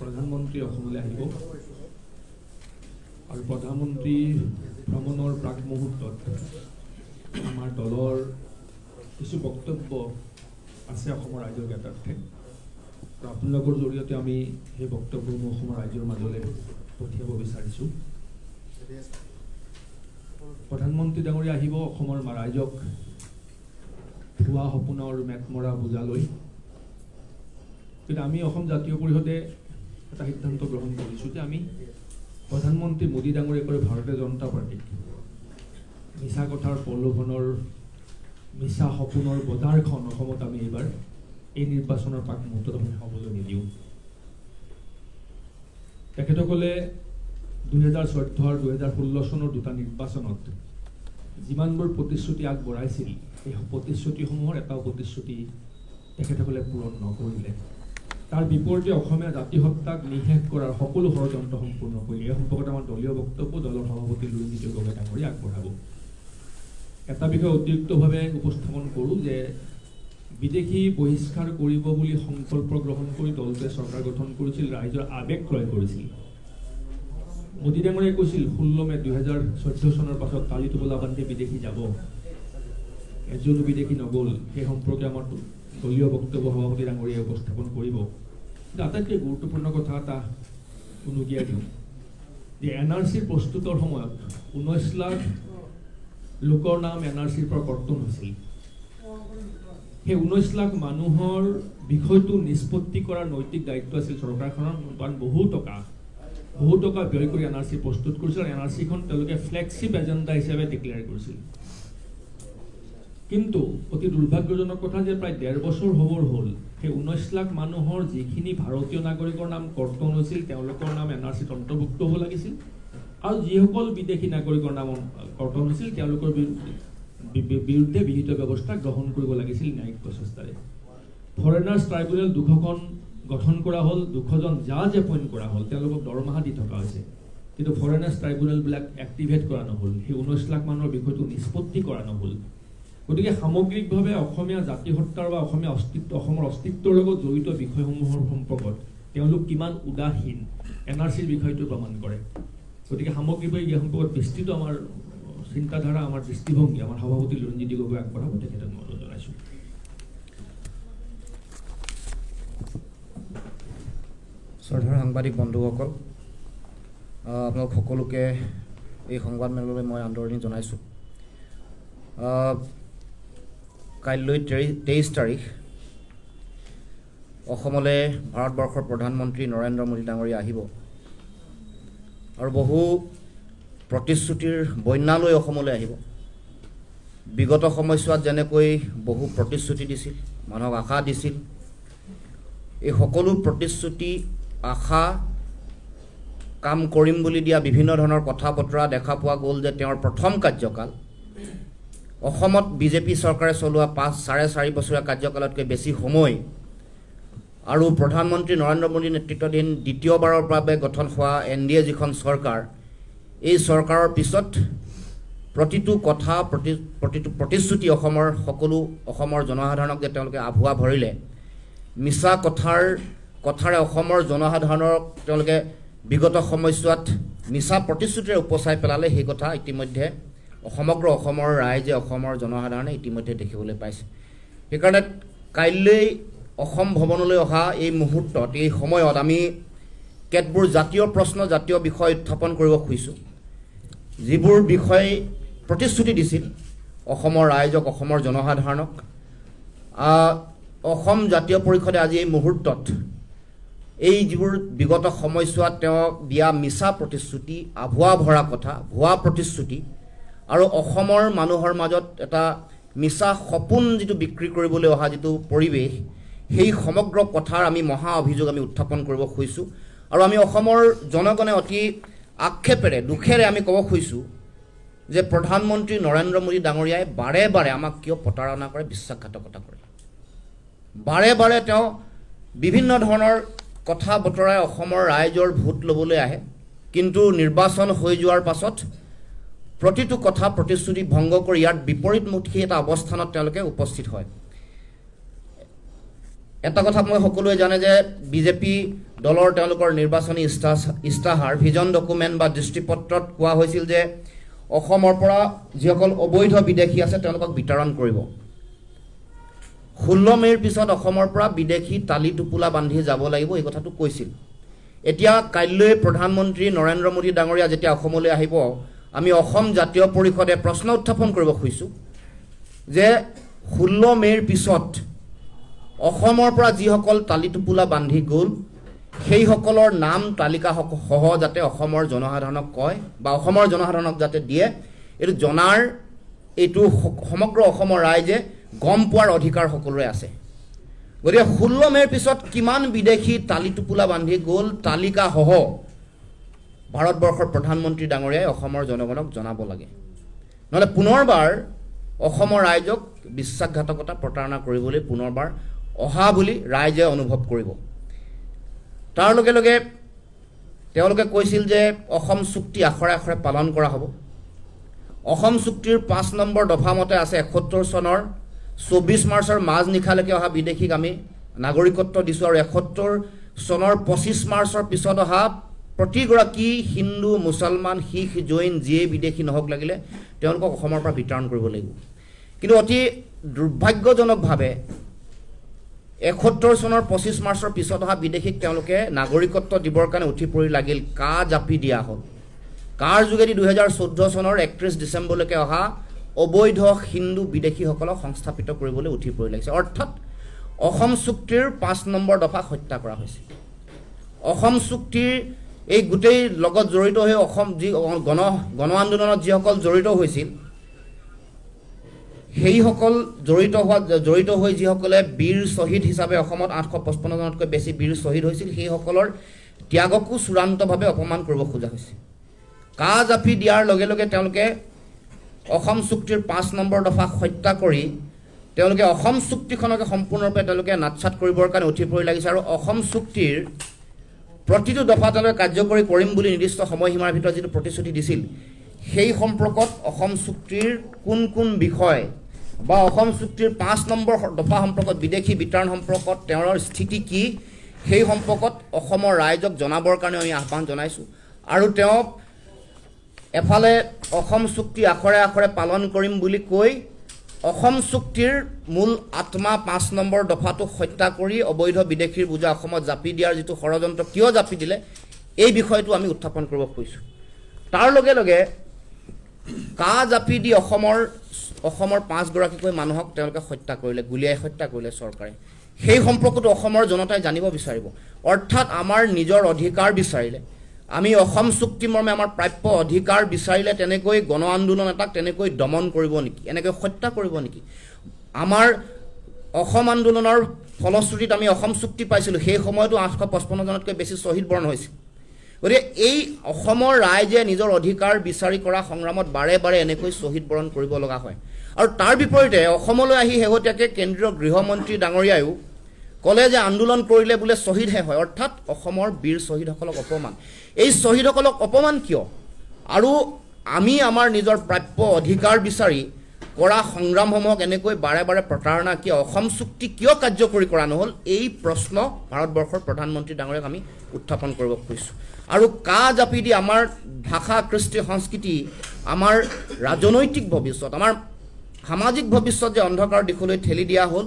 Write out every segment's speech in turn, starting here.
प्रधानमंत्री और प्रधानमंत्री भ्रमणर प्राक मुहूर्त आमार दलर किछु बक्तव्य आछे राइजर ज्ञातार्थे आपनालोकर जरियते आमि सेइ बक्तव्यमूह राइजर माजले पठियाब विचारिछु। प्रधानमंत्री डांगरिया आहिब अखोमर राइजक भुआ सपोनर मेटमरा बोझालै आमी अखोम जातीय परिषदे एटा सिद्धांत ग्रहण करिछु जे आमि प्रधानमंत्री मोदी डांगरिया भारतीय जनता पार्टीक मिसा कथार प्रलोभनर मिसा सपोनर बजारखन एबार এই নির্বাচনের পাক মুহূর্তত আমি হবলৈ নিদিওঁ। তেখেতসকলে 2014 আৰু 2016 চনৰ দুটা নিৰ্বাচনত যিমানবোৰ প্ৰতিশ্ৰুতি আগবঢ়াইছিল এই প্ৰতিশ্ৰুতিসমূহৰ এটা প্ৰতিশ্ৰুতি তেখেতসকলে পূৰণ নকৰিলে। তাৰ বিপৰীতে অসমীয়া জাতি হত্যাক নিষেধ কৰাৰ সকলো ষড়যন্ত্ৰ সম্পূৰ্ণ কৰিলে। এই সম্পৰ্কত আমাৰ দলীয় বক্তব্য দলৰ সভাপতি লুইজিত গগৈ ডাঙৰীয়া আগবঢ়াব। এটা বিষয় অতিৰিক্তভাৱে উপস্থাপন কৰোঁ যে विदेशी बहिष्कार संकल्प ग्रहण कर दलटे सरकार गठन कर राइजर आवेग क्रय कर मोदी डांगरिया कैसी 16 मे 2014 सनर पास ताली टोला बांधि विदेशी जब एजनो विदेशी नगल सभी सम्पर्क दलियों बक्तव्य सभापति डांगरिया उपस्थापन कर आटाइट गुरुत्वपूर्ण कथा उनुकिया दी एन आर सी प्रस्तुतर समय 19 लाख लोकर नाम एन आर सर पर कर्तन हो 19 लाख मानुहर विषय तो निष्पत्ति करार नैतिक दायित्व आछिल सरकारखনৰ। बहु टका व्यय कर एन आर सी प्रस्तुत कर N R C flexible agenda हिसाबे डिक्लेयर कर किन्तु अति दुर्भाग्यजनक कथा जे प्राय 1.5 बछर होबर हल हे 19 लाख मानुहर जिखिनि भारतीय नागरिकर नाम कर्तन होइसिल तेओलोकर नाम एन आर सी अंतर्भुक्त होब लागिसिल आरु जिसकल विदेशी नागरिकर नाम कर्तन होइसिल तेओलोकर विरुद्धे विहित व्यवस्था ग्रहण कर लगे न्यायिक प्रचेष्टारे फरेनार्स ट्राइब्यूनल 2খন गठन करा हल 200 जन जाज एपइन्ट करा हल दरमाहा दी थका होइसे किन्तु फरेनार्स ट्राइब्यूनल बिलाक एक्टिवेट करा नहल 19 लाख मानुहर विषयतो निष्पत्ति करा नहल। गतिके सामग्रिकभावे अखमीया जाति हत्यार बा अखमीया अस्तित्व अखोमर अस्तित्वर लगत जड़ित विषयসমূहर सम्पर्कत तेओलोक किमान उदासीन एन आर सिर विषयतो प्रमाण करे। गतिके सामग्रिकभावे इ सम्पर्कत विस्तृत आमार चिंताधारा आमार दृष्टिभंगी आमार सभापति लरंजित गगৈ आगबढ़ाब तेखेतक अनुरोध जानाइछो। श्रद्धार सांबादिक बंधुसकल आपनालोक सकलोके एइ संवाद मेलলৈ मैं आदरणी जानाइछो। काइलै 23 तारिख अखमले भारतवर्षर प्रधानमंत्री नरेंद्र मोदी डांगरिया आहिब आरु बहु प्रतिश्रुतिर बन्या लै अखमले आहिब। विगत समयसुवात जेनेकै बहु प्रतिश्रुति दिसिल मानव आशा दिसिल ए सकलो प्रतिश्रुति आशा काम करिम बुली दिया विभिन्न धৰণৰ कथा बतरा देखा पुआ गल जे तेर प्रथम कार्यकाल अखमत बीजेपी सरकारे चलोवा 5.5–4 बछरीया कार्यकालतकै बेसी समय आरु प्रधानमंत्री नरेंद्र मोदी नेतृत्वाधीन द्वितीयबाৰৰ বাবে গঠন হোৱা एनडीए जिखन सरकार এই सरकार पिছত प्रतिटु कथा प्रतिटु प्रतिश्रुति सकलो जनसाधारणक जे आभुआ भरिले मिसा कथारे जनसाधारणक विगत समयसुवात मिसा प्रतिश्रुतिरे उपचाय पेलाले हे कथा इतिमध्ये समग्र अखोमर राइजे अखोमर जनसाधारणे इतिमध्ये देखिबले पाइसे। हेकारणे काइलै अखोम भवनलै अहा ए मुहूर्तत ए समयत आमी केतबुर जातीय प्रश्न जातीय विषय उत्थापन करिब खुजिसु जीबुर विषय प्रतिश्रुति दिसिल अखोमर राइजक अखोमर जनसाधारणक। अखोम जातीय परिषदे आज ए मुहूर्तत ए जीबुर विगत समयसुवात तेओ दिया मिसा प्रतिश्रुति आभुआ भरा कथा भुआ प्रतिश्रुति आरो अखोमर मानुहर माजत एटा मिसा सपोन जितु बिक्री करिबले अहा जितु परिवेश हेइ समग्र कथार आमी महा अभियोग आमी उत्थापन करिब खुजिसु। और आमी अखोमर जनगणे अति आक्षेपेरे दुखेरे आमी कब खुजिसु जे प्रधानमंत्री नरेंद्र मोदी डांगरियाए बारे बारे आमाक किय प्रतारणा करे विश्वासघातकता करे बारे बारे तेओ विभिन्न धৰণৰ कथा बतराय अखोमर राइजर भोट लबले आए किन्तु निर्वाचन हो जोৱাৰ पाছত प्रतिटु कथा प्रतिश्रुति भंग करि यार विपरीतमुखी एटा अवस्थानत तेलके उपस्थित হয়। এটা কথা মই সকলোৱে জানে যে বিজেপি दलर तेलुकर निर्वाचनी इस्ताहार भिजन डकुमेन्ट बा दृष्टिपत्रत कोवा होइसिल जे असমৰ পৰা जिসকल अवैध विदेशी आसे तेलुকক वितरण करिबो। 16 मेर पिছত असমৰ পৰা विदेशी ताली टुपुला बांधि যাব লাগিব এই কথাটো কৈছিল। এতিয়া কাইলৈ प्रधानमंत्री नरेन्द्र मोदी डांगरिया যেতিয়া অসমলৈ আহিব আমি অসম জাতীয় পৰিষদে প্ৰশ্ন উত্থাপন কৰিব খুজিছো যে 16 मेर पिছত असমৰ পৰা जिসকল ताली टुपुला बांधि গ'ল সেই সকলৰ নাম তালিকা সহ যাতে অসমৰ জনসাধাৰণক কয় বা অসমৰ জনসাধাৰণক যাতে দিয়ে এটো জনাৰ এটো সমগ্ৰ অসমৰ ৰাইজে গম পোৱাৰ অধিকাৰ সকলোৰে আছে। গৰিয়া 16 মেৰ পিছত কিমান বিদেশী তালি টুপুলা বান্ধি গ'ল তালিকা সহ ভাৰতবৰ্ষৰ প্ৰধানমন্ত্ৰী ডাঙৰীয়াই অসমৰ জনগণক জনাব লাগে, নহলে পুনৰবাৰ অসমৰ ৰাইজক বিশ্বাসঘাতকতা প্ৰতাৰণা কৰিবলৈ পুনৰবাৰ অহা বুলি ৰাইজে অনুভৱ কৰিব। तार लगे लगे कैसिल जे असम चुक्ति आखरे आखरे पालन करा हबो। असम चुक्तिर 5 नम्बर दफा मते आसे 71 सनर 24 मार्चर माज निखालेके अहा विदेशीक आमी नागरिकत्व दिसु आरो 71 सनर 25 मार्चर पिছত अहा प्रतिगराकी हिंदू मुसलमान सिख जैन जे विदेशी नहक लागिले तेनक असমৰ পৰা বিতৰণ কৰিব লাগিব। কিন্তু অতি দুৰ্ভাগ্যজনকভাৱে 71 सनर 25 मार्चर पिছত अहा विदेशीक तेनलोके नागरिकत्व दिबर काने उठि परि लागिल का जापि दिया हल कार जुगेदी 2014 सनर 31 डिसेम्बरलके अहा अवैध हिंदू विदेशी हकलक संस्थापित करिबोले उठि परि लागिसे। अर्थात असम चुक्तिर 5 नम्बर दफा हत्या करा होइसे। असम चुक्तिर ए गुटेई लगत जडित होय असम जि गण आन्दोलनत जि हकल जडित होइसिल हेइসকল জড়িত হৈ যিসকলে বীৰ শহীদ হিচাপে অসমত 855 জনতকৈ বেছি বীৰ শহীদ হৈছিল সেই সকলৰ ত্যাগকো চূড়ান্তভাৱে অপমান কৰিব খোজা হৈছে। কাজ আপি দিয়াৰ লগে লগে তেওঁলোকে অসম চুক্তিৰ 5 নম্বৰ দফা হত্যা কৰি তেওঁলোকে অসম চুক্তিখনকে সম্পূৰ্ণৰূপে তেওঁলোকে নাটছাত কৰিবৰ কাৰণে উঠি পৰি লাগিছে আৰু অসম চুক্তিৰ প্ৰতিটো দফা তেওঁলোকে কাৰ্যকৰী কৰিম বুলি নিৰ্দিষ্ট সময়সীমাৰ ভিতৰত যিটো প্ৰতিশ্ৰুতি দিছিল সেই সম্পৰ্কত অসম চুক্তিৰ কোন কোন বিষয় বা অসম চুক্তিৰ 5 নম্বৰ দফা সম্পৰ্কত বিদেশী বিতৰণ সম্পৰ্কত তেওঁৰ স্থিতি কি সেই সম্পৰ্কত অসমৰ ৰাইজক জনাবৰ কাৰণে আমি আহ্বান জনাইছো। আৰু তেওঁ এফালে অসম চুক্তি আখৰে আখৰে পালন কৰিম বুলি কৈ অসম চুক্তিৰ মূল আত্মা 5 নম্বৰ দফাটো হত্যা কৰি অবৈধ বিদেশীৰ বুজা অসমত জাপি দিয়াৰ যেটো ষড়যন্ত্ৰ কিয় জাপি দিলে এই বিষয়টো আমি উত্থাপন কৰিব খুজিছো। তাৰ লগে লগে का जापि दी पाँच गराकीकै मानुहक हत्या करिले गुलियाई हत्या करिले सरकारे हेइ सम्पर्कत अखोमर जनताय जानिब बिचारिब। अर्थात आमार निजर अधिकार बिचारिले आमी अखोम चुक्ति मर्मे आमार प्राप्य अधिकार बिचारिले तेनेकै गण आन्दोलन एटाक तेनेकै दमन करिब नेकि एनेकै हत्या करिब नेकि। आमार अखोम आन्दोलনৰ फलश्रुतित आमी अखोम चुक्ति पाइसिलो हेइ समयतो 855 जनतकै बेसी शहीद बरण হৈছিল। गति राइजे निजर अधिकार विचारि करा संग्रामत बारे बारे एनेकै शहीद बरण करिब लगा हय। आरु तार विपरीते अखमलै आहि हेगत्याके केन्द्रीय गृहमंत्री डांगरियायु कले जे आंदोलन करिले बुले शहीद हे हय। अर्थात अखमर वीर शहीदहकलक अपमान एइ शहीदहकलक अपमान किय आरु आमी आमार निजर प्राप्य अधिकार विचारि करा संग्रामहमक एनेकै बारे बारे प्रतारणा किय अखम चुक्ति किय कार्यकरी करा नहल एइ प्रश्न भारतवर्षर प्रधानमंत्री डांगरियाक आमी उत्थापन करिब खोजिছো। आरु का जापि दी आमार भाषा कृष्टि संस्कृति आमार राजनैतिक भविष्य आमार सामाजिक भविष्य जे अंधकार दिखलै ठेली दिया हल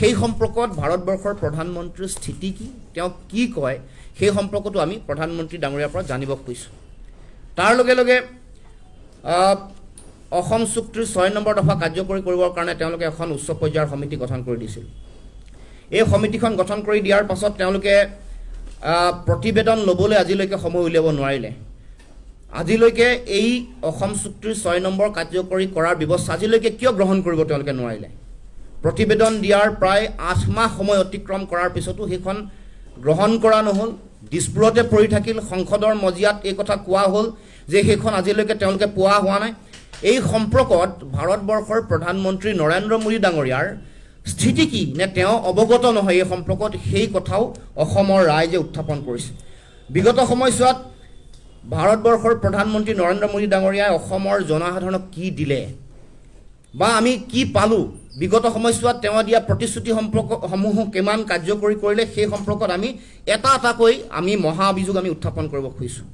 সেই সম্পৰ্কত ভাৰতবৰ্ষৰ প্ৰধানমন্ত্ৰীৰ স্থিতি কি তেওঁ কি কয় সেই সম্পৰ্কটো আমি প্ৰধানমন্ত্ৰী ডাঙৰীয়াৰ পৰা জানিব খুজিছো। তাৰ লগে লগে অসম চুক্তিৰ 6 নম্বৰ দফা কাৰ্যকৰী কৰিবৰ কাৰণে তেওঁলোকে এখন উচ্চ পৰ্যায়ৰ সমিতি গঠন কৰি দিছিল। এই সমিতিখন গঠন কৰি দিয়াৰ পাছত তেওঁলোকে प्रतिवेदन लबले आजिलैके समय उलियाब नारिले। आजिलैके असम चुक्तिर 6 नम्बर कार्यकरी करार व्यवस्था आजिलैके किय ग्रहण करिब तेनलोके नारिले। प्रतिवेदन दियार प्राय 8 माह समय अतिक्रम करार पिछतो हेखन ग्रहण करा नहल दिसपुरते परि थाकिल संसदर मजियात ए कथा कोआ हल जे हेखन आजिलैके तेनलोके पुआ हुआ नाय। एई सम्पर्कत भारतवर्षर प्रधानमंत्री नरेन्द्र मोदी डांगरियार स्थिति की ने তেওঁ অবগত নহয় এই সম্পৰ্কত সেই কথাও অসমৰ ৰাইজে উত্থাপন কৰিছে। বিগত সময়ছোৱাত ভাৰতবৰ্ষৰ প্ৰধানমন্ত্ৰী নৰেন্দ্ৰ মোদী ডাঙৰীয়াই অসমৰ জনসাধাৰণক কি দিলে বা আমি কি পালো विगत समयसुआत दिया प्रतिश्रुति सम्पर्क समूह किमान कार्यकरी करिले सेइ सम्पर्कत आमी एटा एटाकै आमी महा अभियोग आमी उत्थापन करिब खोजिছোঁ।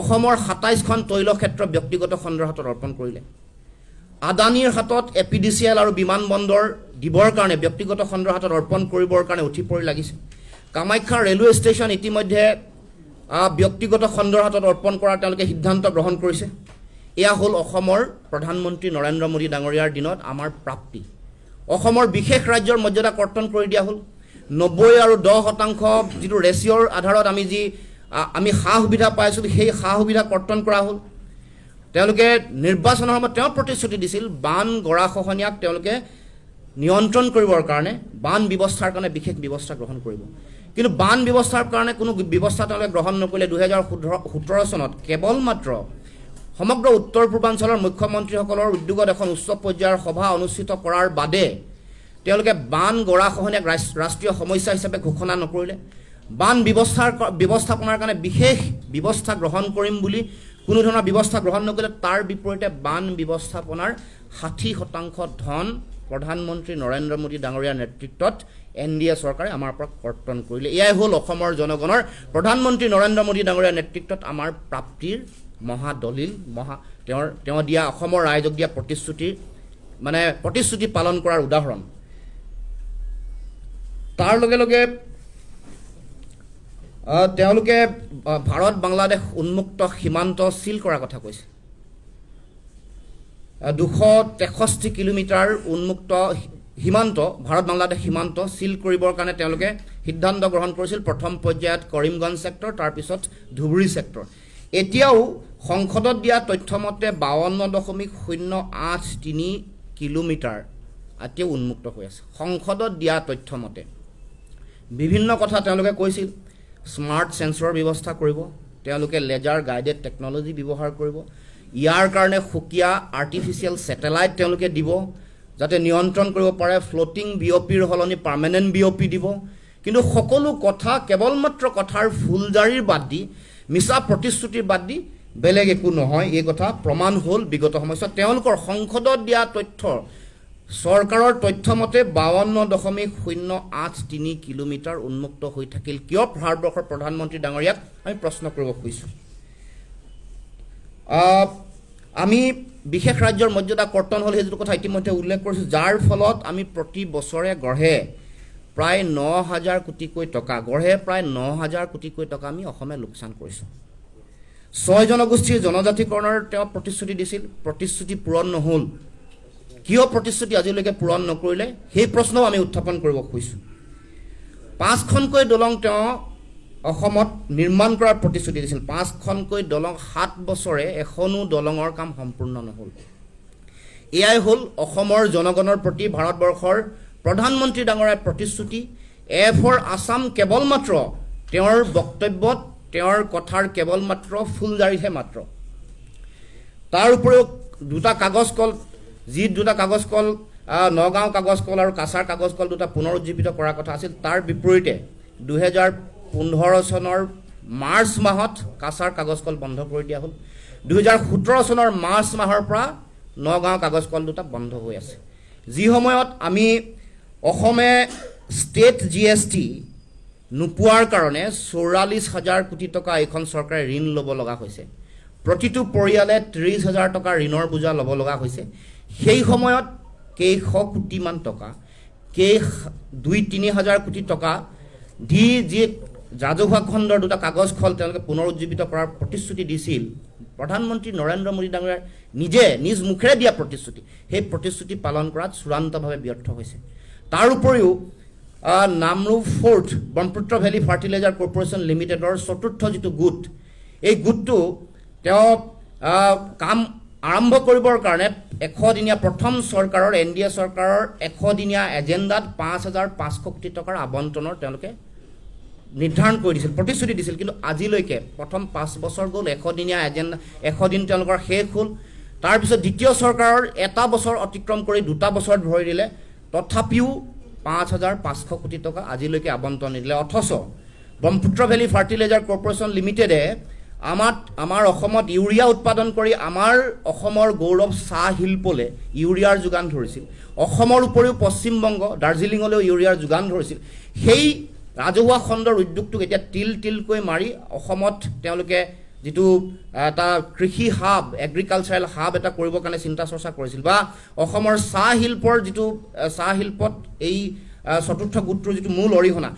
असমৰ 27 খন तैल क्षेत्र व्यक्तिगत खण्डर हातत अर्पण करिले। आदानीर हातत एपीडीसीएल और विमान बंदर दिबर कारणे व्यक्तिगत खण्डर हातत अर्पण करिबर कारणे उठि परि लागिছে। कामाख्या रेलवे स्टेशन इतिमध्ये व्यक्तिगत खण्डर हातत अर्पण करार तालके सिद्धांत ग्रहण करिছে। एया हल अखोमर प्रधानमंत्री नरेंद्र मोदी डांगरियार दिनत आमार प्राप्ति। अखोमर विशेष राज्यर मर्यादा कर्तन कर दिया हल। 90% और 10% जी रेसियोर आधारत आमी जी आमी खा सुविधा पाइछुल हेइ खा सुविधा कर्तन करा हल। तेलके निर्वाचन समयत तेव प्रतिश्रुति दिसिल बान गरा खहनियाक तेलके नियंत्रण करिबर कारणे बान व्यवस्थार कारणे विशेष व्यवस्था ग्रहण करिब। किन्तु बान व्यवस्थार कारणे कोनो व्यवस्था तेलके ग्रहण नकरिले 2017 सनत केवल मात्र समग्र उत्तर पूर्वांचल मुख्यमंत्री उद्योग उच्च पर्यायर सभा अनुष्ठित करार बादे बान गरा खहनियाक राष्ट्रीय समस्या हिसाबे घोषणा नकरिले। बान व्यवस्थापनार कारणे विशेष व्यवस्था ग्रहण करिम बुली कोनो धৰণৰ व्यवस्था ग्रहण नकरिले तार विपरीते बान व्यवस्थापनार 60% धन प्रधानमंत्री नरेंद्र मोदी डांगरियार नेतृत्वत एनडीए सरकारे आमार पर कर्तन करिले। एयाइ हल असমৰ जनगणर प्रधानमंत्री नरेंद्र मोदी डांगरियार नेतृत्वत आमार प्राप्तिर महा दलिल दिया असমৰ रायजक दिया प्रतिश्रुति माने प्रतिश्रुति पालन करार उदाहरण। तार लगे लगे भारत बांग्लादेश उन्मुक्त सीमांत सील करार कथा कैसे। 263 किलोमीटर उन्मुक्त सीमांत भारत बांग्लादेश सीमांत सील करिबर कारणे तेलके सिद्धांत ग्रहण करिसिल। प्रथम पर्यायत करीमगंज सेक्टर तार पिছত धुबुरी सेक्टर। एतियाओ संसदत दिया तथ्यमते 52.083 किलोमीटर आते उन्मुक्त हो आछे। संसदत दिया तथ्यमते विभिन्न कथा तेलके কৈছিল। स्मार्ट सेंसर व्यवस्था करिब, तेलके लेजार गाइडेड टेक्नोलॉजी व्यवहार करिब। यार कारणे खुकिया आर्टिफिशियल सैटेलाइट तेलके दिब जाते नियंत्रण करिब पारे। फ्लोटिंग बीओपीर हलनी परमानेंट बीओपी दिब। किन्तु सकलो कथा केवल मात्र कथार फुलजारीर बाद दि मिसा प्रतिश्रुतिर बाद दि बेलेग एकु নহয়। এই কথা प्रमाण हल विगत समयसुआत तेलकर संसदत दिया तथ्य सरकारों तथ्यमते 52.083 किलोमीटर उन्मुक्त हो थाकिल। क्यों भारतवर्षर प्रधानमंत्री डांगरियाक आमी प्रश्न करिब खोजिছোঁ। आमी विशेष राज्यर मर्यादा कर्तन हल हेतु कथा इतिमध्ये उल्लेख करिছোঁ। जार फलत आमी प्रति बछरे गढ़े प्राय 9,000 कोटिकै टका गढ़े प्राय 9,000 कोटिकै टका आमी असमे लोकसान करिছোঁ। 6 जनगोष्ठीर जनजातिकৰণৰ তেওঁ प्रतिশ্रुति দিছিল। प्रतिश्रुति পূৰণ নহল। কিয় প্ৰতিশ্ৰুতি আজিলৈকে পূৰণ নকৰিলে সেই প্ৰশ্নও আমি উত্থাপন কৰিব খুজিছোঁ। 5খনকৈ দলং তেওঁ অসমত নিৰ্মাণ কৰাৰ প্ৰতিশ্ৰুতি দিছিল। 5খনকৈ দলং 7 বছৰে এখনো দলঙৰ কাম সম্পূৰ্ণ নহল। এয়াই হল অসমৰ জনগণৰ প্ৰতি ভাৰতবৰ্ষৰ প্ৰধানমন্ত্ৰী ডাঙৰীয়াৰ প্ৰতিশ্ৰুতি। এ ফৰ আসাম কেৱল মাত্ৰ তেওঁৰ বক্তব্যত তেওঁৰ কথাৰ কেৱল মাত্ৰ ফুলজাৰিহে মাত্ৰ। তাৰ উপৰিও দুটা কাগজ কল নগাঁও কাগজ কল আৰু কাছাৰ কাগজ কল দুটা পুনৰ উজ্জীৱিত কৰাৰ কথা আছিল। তাৰ বিপৰীতে 2015 চনৰ মাৰ্চ মাহত কাছাৰ কাগজ কল বন্ধ কৰি দিয়া হ'ল। 2017 চনৰ মাৰ্চ মাহৰ পৰা নগাঁও কাগজ কল দুটা বন্ধ হৈ আছে। যি সময়ত আমি অসমে ষ্টেট জিএসটি নোপোৱাৰ কাৰণে 44,000 কোটি টকা এখন চৰকাৰে ঋণ ল'ব লগা হৈছে। প্ৰতিটো পৰিয়ালে 30,000 টকা ঋণৰ বুজা ল'ব লগা হৈছে। সেই সময়ত কেইশ কোটিমান টকা কেই 2-3 হাজাৰ কোটি টকা দি যে ৰাজহুৱা খণ্ডৰ দুটা কাগজ খল তেওঁলোকে পুনৰ উজ্জীৱিত কৰাৰ প্ৰতিশ্ৰুতি দিছিল। প্ৰধানমন্ত্ৰী নৰেন্দ্ৰ মোদী ডাঙৰীয়াৰ নিজে নিজ মুখেৰে দিয়া প্ৰতিশ্ৰুতি সেই প্ৰতিশ্ৰুতি পালন কৰাত চূড়ান্তভাৱে ব্যৰ্থ হৈছে। তাৰ উপৰিও নামৰূপ ফৰ্ট ব্ৰহ্মপুত্ৰ ভেলী ফাৰ্টিলাইজাৰ কৰ্পোৰেচন লিমিটেডৰ চতুৰ্থ যিটো গোট এই গোটটো তেওঁ কাম आरम्भ करिबर कारणे 100 दिनिया प्रथम सरकारों एनडीए सरकारों 100 दिनिया एजेंडात 5,500 कोटी टकार आबंटनर तेलोके निर्धारण कर दिसिल प्रतिश्रुति दिसिल। किन्तु आजिलैके प्रथम 5 बछर गल 100 दिनिया एजेंडा 100 दिन तेलोकर शेष हल। तार पिছত द्वितीय सरकारों 1 बछर अतिक्रम करि 2 बछर धरि दिले तथापिओ 5,500 कोटी टका आजिलैके आबंटन निदिले। अथच ब्रह्मपुत्र भैली फार्टिलाइजार कर्पोरेशन लिमिटेडे यूरिया उत्पादन कर गौरव चाह शिल्पले यूरियार जोगान धरिছিল। उपरिओ पश्चिम बंग दार्जिलिंगले यूरियार जोगान धरिছিল। हेई राजहुआ खंडर उद्योगटुक एतिया तिल तिलकै मारि अসমत तेओलोके जिटु एटा कृषि हाब एग्रिकालचारेल हाब एटा करिबर कारणे चिंता चर्चा करिছিল बा असমৰ চাহ শিল্পৰ जिटु চাহ শিল্পত এই चतुर्थ गोटर जी मूल अरिहना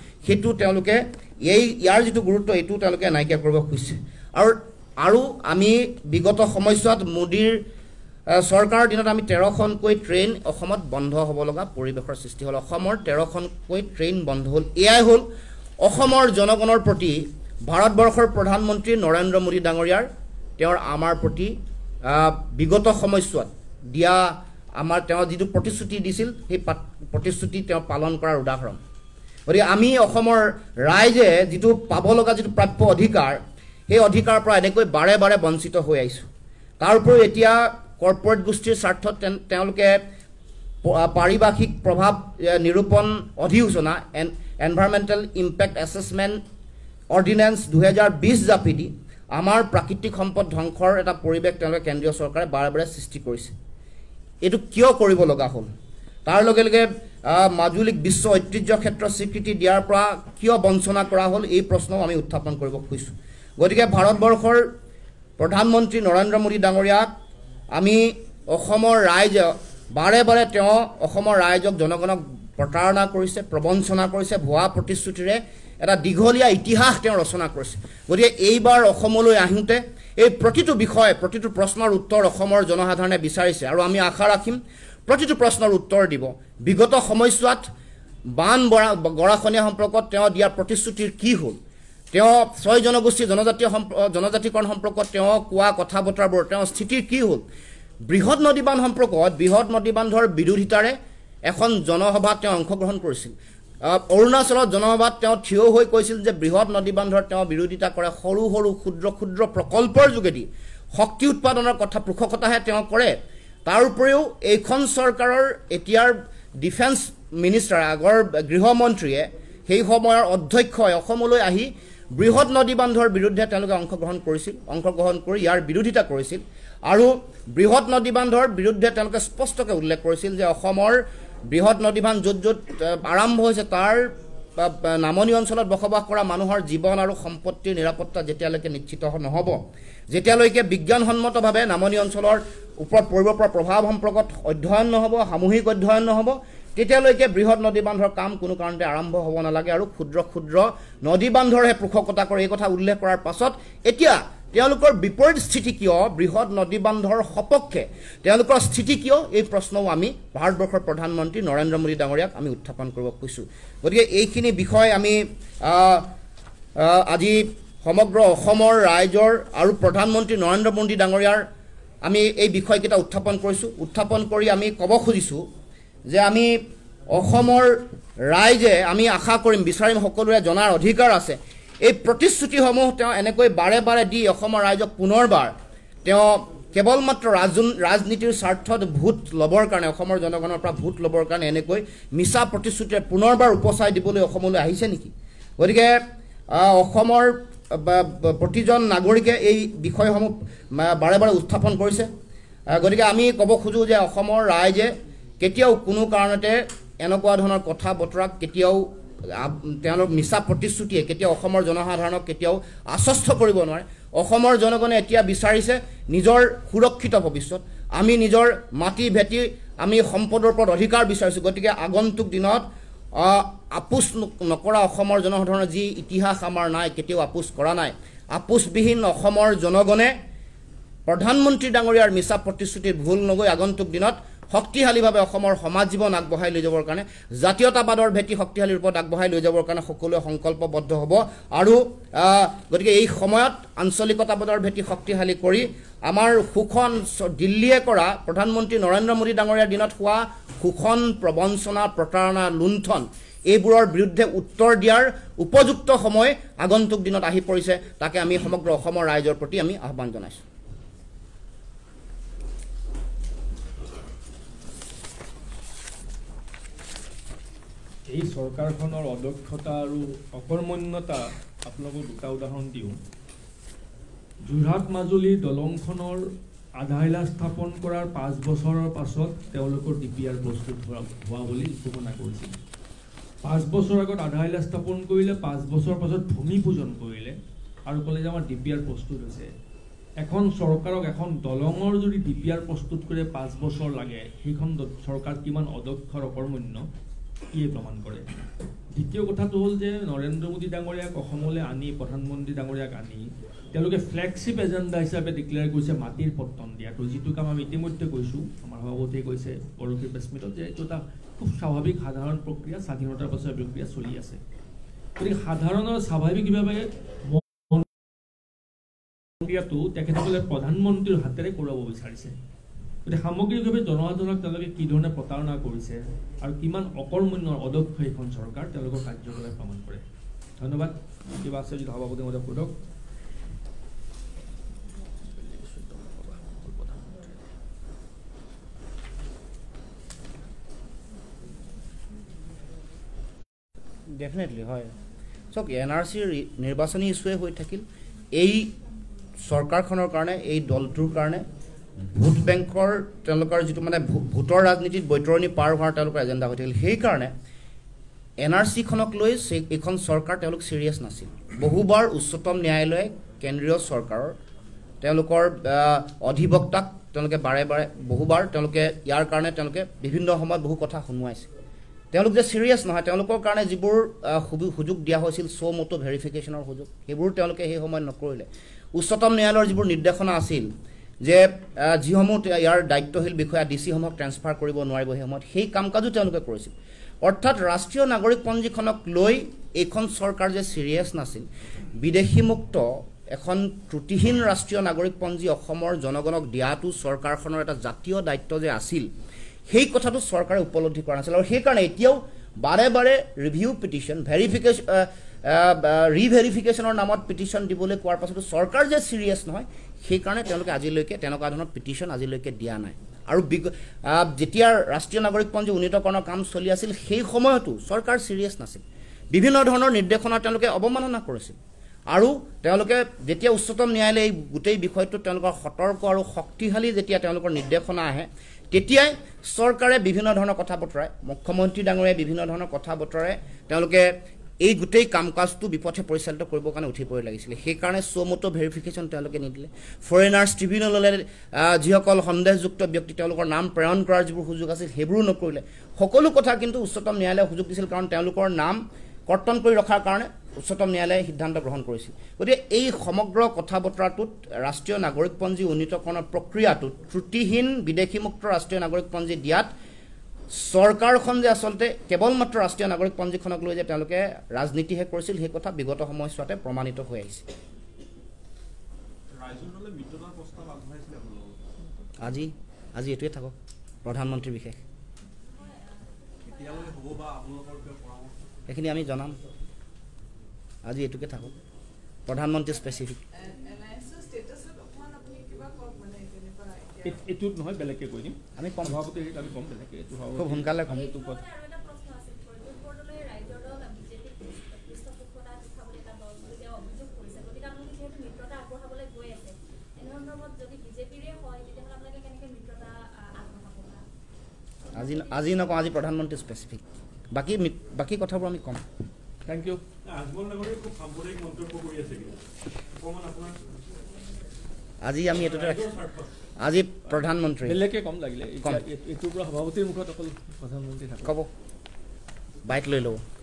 यार जी गुरुत्व ये नायकिया खुजिसे। और आम विगत समयसुआत मोदीर सरकार दिन 13खनक ट्रेन बंध हम लगा परिवेशर सृष्टि हल। 13खनक ट्रेन बंध हल। एयाई हल जनगणर प्रति भारतवर्षर प्रधानमंत्री नरेंद्र मोदी डांगरियार आमार प्रति विगत समयसुआत दिया आमार जी प्रतिश्रुति दिছিল সেই प्रतिश्रुति पालन करार उदाहरण। गति आमी अखोमर राइजे जी पावलगा जी प्राप्य अधिकार हे अधिकार पर एनेक बारे बारे वंचित हो आइसो। तार उपरि एतिया कर्पोरेट गोष्ठीर स्वार्थत तेओलोके पारिभाषिक प्रभाव निरूपण अधिसूचना एनवायरमेंटल इम्पैक्ट एसेसमेंट अर्डिनेंस 2020 जापि दी आमार प्राकृतिक सम्पद ध्वंसर एटा परिवेश तेओलोके केंद्रीय सरकारे बारे बारे सृष्टि करिছে। यू क्यों हल तारे माजुलीक विश्व ऐतिह्य क्षेत्र स्वीकृति दियार परा क्यों वंचना करा हल ये प्रश्न आमी उत्थापन करिब खोजिছোঁ। गतिके भारतवर्षर प्रधानमंत्री नरेंद्र मोदी डांगरियाक आमी अखोमर राइजे बारे बारे तेओं अखोमर राइजक जनगणक प्रतारणा करिছে प्रवंचना करिছে भुआ प्रतिश्रुतिरे एटा दीघलिया इतिहास तेओं रचना करिছে। गतिके एइबार अखोमलै आहुते এই প্রতিটো বিষয় প্রতিটো প্রশ্নৰ উত্তৰ অসমৰ জনসাধাৰণে বিচাৰিছে আৰু আমি আশা ৰাখিম প্ৰতিটো প্ৰশ্নৰ উত্তৰ দিব। বিগত সময়ছোৱাত বান গৰাখনীয়া সম্পৰ্কত তেওঁ দিয়া প্ৰতিশ্ৰুতিৰ কি হ'ল, তেওঁ ছয় জনগোষ্ঠী জনজাতিকৰণ সম্পৰ্কত তেওঁ কোৱা কথা বতৰাবোৰ তেওঁ স্থিতিৰ কি হ'ল, বৃহৎ নদী বান্ধ সম্পৰ্কত বৃহৎ নদী বান্ধৰ বিৰোধিতাৰে এখন জনসভাত তেওঁ অংশগ্ৰহণ কৰিছিল। अरुणाचल जनसभा ठिय हो बृहत् नदी बांधर विरोधिता करे सरू सरू क्षुद्र क्षुद्र प्रकल्पर जोगेदी शक्ति उत्पादन कथा पोषकताहे करे। तार उपरिओ एखन सरकारोर एतियार डिफेन्स मिनिस्टार आगर गृहमंत्रीये हेई समयर अध्यक्षय असमलै आहि बृहत् नदी बांधर विरुद्धे तेनलोके अंशग्रहण करि यार विरोधिता करिছিল आरु बृहत् नदी बांधर विरुद्धे तेनलोके स्पष्टके उल्लेख करिছিল जे असमर बृहत् नदी बांध जो जो आरम्भ होइছে तार नामनी अंचलत बसबास करा मानुहर जीवन और सम्पत्तिर निरापत्ता जेतियाলৈকে निश्चित নহ'ব, जेतियाলৈকে বিজ্ঞানসন্মতভাৱে नामनी अंचলৰ ওপৰত পৰিব পৰা প্ৰভাৱ সম্পৰ্কত অধ্যয়ন নহ'ব, সামূহিক অধ্যয়ন নহ'ব, তেতিয়ালৈকে বৃহৎ নদী বান্ধৰ কাম কোনো কাৰণতে আৰম্ভ হ'ব নালাগে আৰু ক্ষুদ্র ক্ষুদ্র নদী বান্ধৰহে পোষকতা কৰে। এই কথা উল্লেখ কৰাৰ পাছত এতিয়া তেওঁলোকৰ বিপৰীত স্থিতি কিয়, বৃহৎ নদী বান্ধৰ সপক্ষে তেওঁলোকৰ স্থিতি কিয়, এই প্ৰশ্নও আমি ভাৰতবৰ্ষৰ প্ৰধানমন্ত্ৰী নৰেন্দ্ৰ মোদী ডাঙৰীয়াক আমি উত্থাপন কৰিব খুজিছোঁ। গতিকে এইখিনি বিষয় আমি আজি সমগ্ৰ অসমৰ ৰাইজৰ আৰু প্ৰধানমন্ত্ৰী নৰেন্দ্ৰ মোদী ডাঙৰীয়াৰ আমি এই বিষয়কেইটা উত্থাপন কৰিছোঁ। উত্থাপন কৰি আমি ক'ব খুজিছোঁ যে আমি অসমৰ ৰাইজে আমি আশা কৰিম বিচাৰিম সকলোৰে জনাৰ অধিকাৰ আছে। এই প্ৰতিশ্ৰুতিসমূহ তেওঁ এনেকৈ বাৰে বাৰে দি অসমৰ ৰাইজক পুনৰবাৰ তেওঁ কেৱল মাত্ৰ ৰাজনীতিৰ স্বাৰ্থত ভোট লবৰ কাৰণে অসমৰ জনগণৰ পৰা ভোট লবৰ কাৰণে এনেকৈ মিছা প্ৰতিশ্ৰুতিৰে পুনৰবাৰ উপচাই দিবলৈ অসমলৈ আহিছে নেকি? গতিকে অসমৰ প্ৰতিজন নাগৰিকে এই বিষয়সমূহ বাৰে বাৰে উত্থাপন কৰিছে। গতিকে আমি ক'ব খোজোঁ যে অসমৰ ৰাইজে কেতিয়াও কোনো কাৰণতে এনেকুৱা ধৰণৰ কথা বতৰাক কেতিয়াও মিছা প্ৰতিশ্ৰুতিয়ে কেতিয়াও অসমৰ জনসাধাৰণক কেতিয়াও আশ্বস্ত কৰিব নোৱাৰে। অসমৰ জনগণে এতিয়া বিচাৰিছে নিজৰ সুৰক্ষিত ভৱিষ্যত, আমি নিজৰ মাটি ভেটি আমি সম্পদৰ ওপৰত অধিকাৰ বিচাৰিছোঁ। গতিকে আগন্তুক দিনত আপোচ নকৰা অসমৰ জনসাধাৰণৰ যি ইতিহাস আমাৰ নাই, কেতিয়াও আপোচ কৰা নাই, আপোচবিহীন অসমৰ জনগণে প্ৰধানমন্ত্ৰী ডাঙৰীয়াৰ মিছা প্ৰতিশ্ৰুতিত ভুল নগৈ আগন্তুক দিনত শক্তিশালীভাৱে অসমৰ সমাজ জীৱন আগবঢ়াই লৈ যাবৰ কাৰণে জাতীয়তাবাদৰ ভেটি শক্তিশালী ৰূপত আগবঢ়াই লৈ যাবৰ কাৰণে সকলোৱে সংকল্পবদ্ধ হ'ব। আৰু গতিকে এই সময়ত আঞ্চলিকতাবাদৰ ভেটি শক্তিশালী কৰি আমাৰ সুখন দিল্লীয়ে কৰা প্ৰধানমন্ত্ৰী নৰেন্দ্ৰ মোদী ডাঙৰীয়াৰ দিনত হোৱা সুখন প্ৰবঞ্চনা প্ৰতাৰণা লুণ্ঠন এইবোৰৰ বিৰুদ্ধে উত্তৰ দিয়াৰ উপযুক্ত সময় আগন্তুক দিনত আহি পৰিছে, তাকে আমি সমগ্ৰ অসমৰ ৰাইজৰ প্ৰতি আমি আহ্বান জনাইছোঁ। এই সরকারখনৰ অদক্ষতা আৰু অকৰ্মণ্যতা আপোনাক দুটা উদাহৰণ দিওঁ। যোৰহাট মাজুলী দলংখনৰ আধাইলা স্থাপন কৰাৰ 5 বছৰৰ পাছত তেওঁলোকৰ ডিপিআর প্ৰস্তুত হোৱা বুলি ঘোষণা কৰিছিল। 5 বছৰ আগত আধাইলা স্থাপন কৰিলে 5 বছৰ পাছত ভূমি পূজন কৰিলে আৰু কলে যে আমাৰ ডিপিআর প্ৰস্তুত হৈছে। এখন চৰকাৰক এখন দলংৰ যদি ডিপিআর প্ৰস্তুত কৰে 5 বছৰ লাগে, সেইখন চৰকাৰ কিমান অদক্ষ অকৰ্মণ্য ইয়ে প্ৰমাণ কৰে। দ্বিতীয় কথাটো হ'ল যে নৰেন্দ্ৰ মোদী ডাঙৰীয়াক অসমলৈ আনি প্ৰধানমন্ত্ৰী ডাঙৰীয়াক আনি তেওঁলোকে ফ্লেগশিপ এজেণ্ডা হিচাপে ডিক্লেয়াৰ কৰিছে মাটিৰ পত্তন দিয়াটো, যিটো কাম আমি ইতিমধ্যে কৈছোঁ, আমাৰ সভাপতিয়ে কৈছে পৰহি প্ৰেছমিটত যে এইটো এটা খুব স্বাভাৱিক সাধাৰণ প্ৰক্ৰিয়া, স্বাধীনতাৰ পাছৰ প্ৰক্ৰিয়া চলি আছে। গতিকে সাধাৰণৰ স্বাভাৱিকভাৱে প্ৰক্ৰিয়াটো তেখেতসকলে প্ৰধানমন্ত্ৰীৰ হাতেৰে কৰাব বিচাৰিছে। গতিকে সামগ্ৰিকভাৱে জনসাধাৰণক তেওঁলোকে কি ধৰণে প্ৰতাৰণা কৰিছে আৰু কিমান অকৰ্মণ্য অদক্ষ এইখন চৰকাৰ তেওঁলোকৰ কাৰ্যকলাপ প্ৰমাণ কৰে। ধন্যবাদ। কিবা আছে যদি সভাপতি মহোদয় সোধক। डेफिनेटली है चौक एन आर सर निर्वाचन इश्यूए सरकारखर कारण दलटर कारण भोट बैंकर जी मैं भोटर राजनीति बैतरणी पार हर एजेंडा होने एन आर सी खनक लैन सरकार सीरियस नासिल। बहुबार उच्चतम न्यायालय केंद्रीय सरकार अधिवक्ताक बारे बारे बहुबार यार कारण विभिन्न समय बहु कथा शुनवाई सीरियस ना कारण जी सूझ दिया सो मतो भेरिफिकेशनर सूझ समय नक उच्चतम न्यायालय जी निर्देशना आसिल जे जिसम यार दायित्वशील विषया डि सी समूह ट्रांसफार कर काम काजो अर्थात राष्ट्रीय नागरिकपंजी खनक लई सरकार जे सीरियस नासिल। विदेशी मुक्त एखन त्रुटिहीन राष्ट्रीय नागरिकपंजी जनगणक दियातो सरकारखনৰ एटा जातीय दायित्व जे आसिल সেই কথাটো চৰকাৰে উপলব্ধি কৰা নাছিল আৰু সেই কাৰণে এতিয়াও বাৰে বাৰে ৰিভিউ পিটিশন ভেৰিফিকেশন ৰিভেৰিফিকেশনৰ নামত পিটিশন দিবলৈ কোৱাৰ পাছতো চৰকাৰ যে সিরিয়াস নহয় সেই কাৰণে তেওঁলোকে আজিলৈকে তেনেকুৱা ধৰণৰ পিটিশন আজিলৈকে দিয়া নাই। আৰু যেতিয়া ৰাষ্ট্ৰীয় নাগৰিকপঞ্জী উন্নীতকৰণৰ কাম চলি আছিল সেই সময়তো চৰকাৰ সিরিয়াস নাছিল, বিভিন্ন ধৰণৰ নিৰ্দেশনা তেওঁলোকে অবমাননা কৰিছিল আৰু তেওঁলোকে যেতিয়া উচ্চতম ন্যায়ালয়ে এই গোটেই বিষয়টো তেওঁলোকৰ সতৰ্ক আৰু শক্তিশালী যেতিয়া তেওঁলোকৰ নিৰ্দেশনা আহে তেতিয়াই চৰকাৰে বিভিন্ন ধৰণৰ কথা বতৰাই মুখ্যমন্ত্ৰী ডাঙৰীয়া বিভিন্ন ধৰণৰ কথা বতৰাই তেওঁলোকে এই গোটেই কাম কাজটো বিপথে পৰিচালিত কৰিবৰ কাৰণে উঠি পৰি লাগিছিল। সেই কাৰণে সোমতো ভেৰিফিকেশন তেওঁলোকে নিদিলে, ফৰেনাৰ্ছ ট্ৰিবিউনললৈ যিসকল সন্দেহযুক্ত ব্যক্তি তেওঁলোকৰ নাম প্ৰেৰণ কৰাৰ যিবোৰ সুযোগ আছিল সেইবোৰো নকৰিলে। সকলো কথা কিন্তু উচ্চতম ন্যায়ালয়ে সুযোগ দিছিল কাৰণ তেওঁলোকৰ নাম কৰ্তন কৰি ৰখাৰ কাৰণে উচ্চতম ন্যায়ালয়ে সিদ্ধান্ত গ্ৰহণ কৰিছিল। গতিকে এই সমগ্ৰ কথা বতৰাটোত ৰাষ্ট্ৰীয় নাগৰিকপঞ্জী উন্নীতকৰণৰ প্ৰক্ৰিয়াটোত ত্ৰুটিহীন বিদেশীমুক্ত ৰাষ্ট্ৰীয় নাগৰিকপঞ্জী দিয়াত চৰকাৰখন যে আচলতে কেৱল মাত্ৰ ৰাষ্ট্ৰীয় নাগৰিকপঞ্জীখনক লৈ যে তেওঁলোকে ৰাজনীতিহে কৰিছিল সেই কথা বিগত সময়ছোৱাতে প্ৰমাণিত হৈ আহিছে। আজি আজি এইটোৱে থাকক প্ৰধানমন্ত্ৰীৰ বিশেষ এইখিনি আমি জনাম। আজি এটুকে থাকক প্রধানমন্ত্রী স্পেসিফিক আজি নকওঁ, আজি প্রধানমন্ত্রী স্পেসিফিক বাকি কথাবোৰ আমি কম। Thank you. আজি আমি এটাতে রাখি আজি প্রধানমন্ত্রী কম লাগিলে সভাপতির মুখত অকল প্রধানমন্ত্রী কব বাইক লৈ লব।